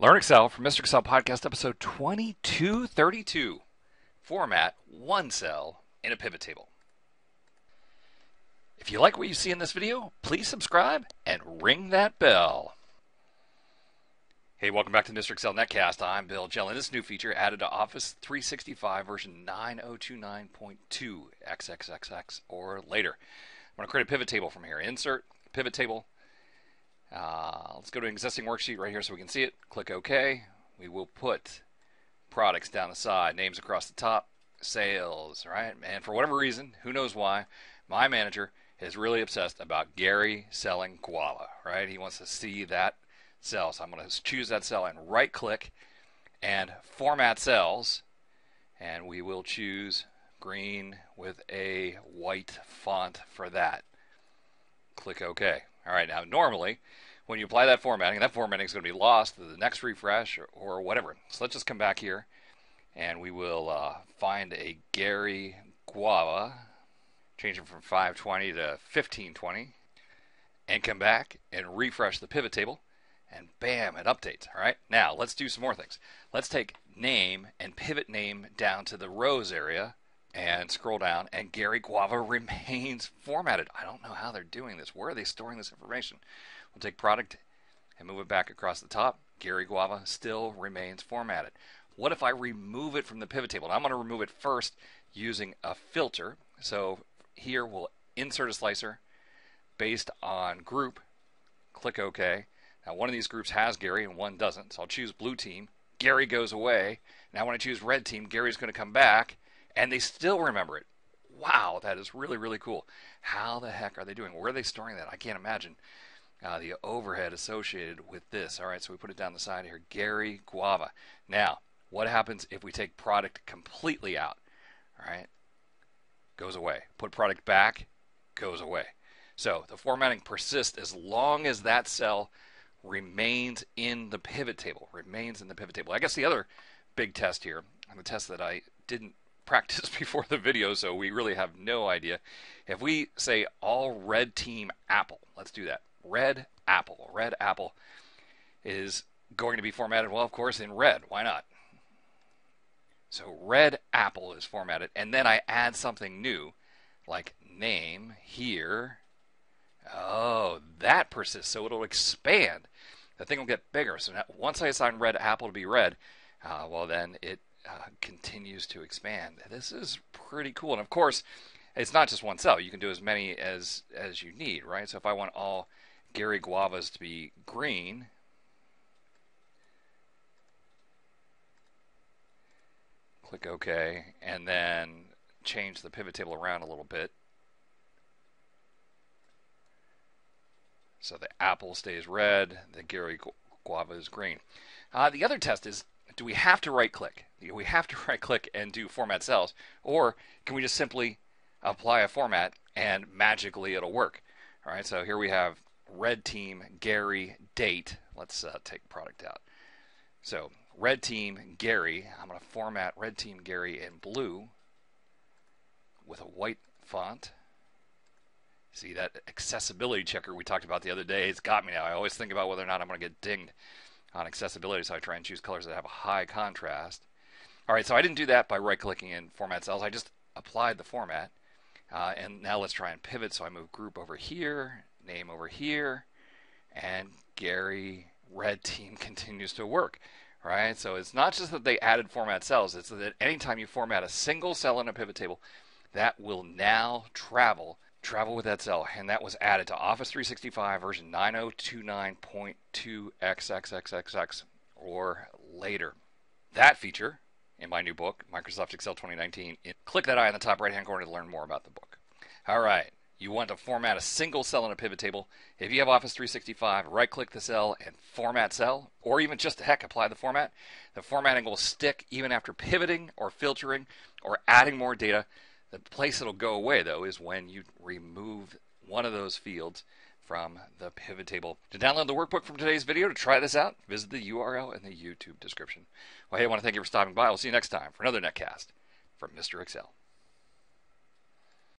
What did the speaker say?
Learn Excel from Mr. Excel Podcast, episode 2232. Format one cell in a pivot table. If you like what you see in this video, please subscribe and ring that bell. Hey, welcome back to Mr. Excel Netcast. I'm Bill Jelen. This new feature added to Office 365 version 9029.2 XXXX or later. I'm going to create a pivot table from here. Insert, pivot table. Let's go to an existing worksheet right here so we can see it. Click OK. We will put products down the side, names across the top, sales, right? And for whatever reason, who knows why, my manager is really obsessed about Gary selling guava, right? He wants to see that cell. So I'm going to choose that cell and right click and format cells. And we will choose green with a white font for that. Click OK. All right, now normally when you apply that formatting is going to be lost to the next refresh or whatever. So let's just come back here and we will find a Gary Guava, change it from 520 to 1520, and come back and refresh the pivot table, and bam, it updates. All right, now let's do some more things. Let's take name and pivot name down to the rows area and scroll down, and Gary Guava remains formatted. I don't know how they're doing this. Where are they storing this information? We'll take product and move it back across the top. Gary Guava still remains formatted. What if I remove it from the pivot table? And I'm going to remove it first using a filter. So here we'll insert a slicer based on group. Click OK. Now one of these groups has Gary and one doesn't. So I'll choose blue team. Gary goes away. Now when I choose red team, Gary's going to come back. And they still remember it. Wow, that is really, really cool. How the heck are they doing? Where are they storing that? I can't imagine the overhead associated with this. All right, so we put it down the side here. Gary Guava. Now, what happens if we take product completely out? All right, goes away. Put product back, goes away. So the formatting persists as long as that cell remains in the pivot table. Remains in the pivot table. I guess the other big test here, and the test that I didn't practice before the video, so we really have no idea. If we say all red team apple, let's do that. Red apple is going to be formatted, well, of course, in red. Why not? So red apple is formatted, and then I add something new like name here. Oh, that persists, so it'll expand. The thing will get bigger. So now, once I assign red apple to be red, well, then it continues to expand. This is pretty cool. And of course, it's not just one cell. You can do as many as you need, right? So if I want all Gary Guavas to be green, click OK, and then change the pivot table around a little bit. So the apple stays red, the Gary Guava is green. The other test is, do we have to right-click? Do we have to right-click and do format cells? Or can we just simply apply a format and magically it'll work? All right, so here we have red team, Gary, date. Let's take product out. So red team, Gary. I'm going to format red team, Gary in blue with a white font. See, that accessibility checker we talked about the other day, it's got me now. I always think about whether or not I'm going to get dinged on accessibility, so I try and choose colors that have a high contrast. All right, so I didn't do that by right-clicking in format cells. I just applied the format. And now let's try and pivot. So I move group over here, name over here, and Gary Red Team continues to work. All right, so it's not just that they added format cells. It's that anytime you format a single cell in a pivot table, that will now travel with that cell, and that was added to Office 365 version 9029.2xxxxx or later. That feature in my new book, Microsoft Excel 2019, click that eye in the top right-hand corner to learn more about the book. All right, you want to format a single cell in a pivot table. If you have Office 365, right-click the cell and format cell, or even just, heck, apply the format. The formatting will stick even after pivoting or filtering or adding more data. The place it'll go away, though, is when you remove one of those fields from the pivot table. To download the workbook from today's video to try this out, visit the URL in the YouTube description. Well, hey, I want to thank you for stopping by. We'll see you next time for another Netcast from Mr. Excel.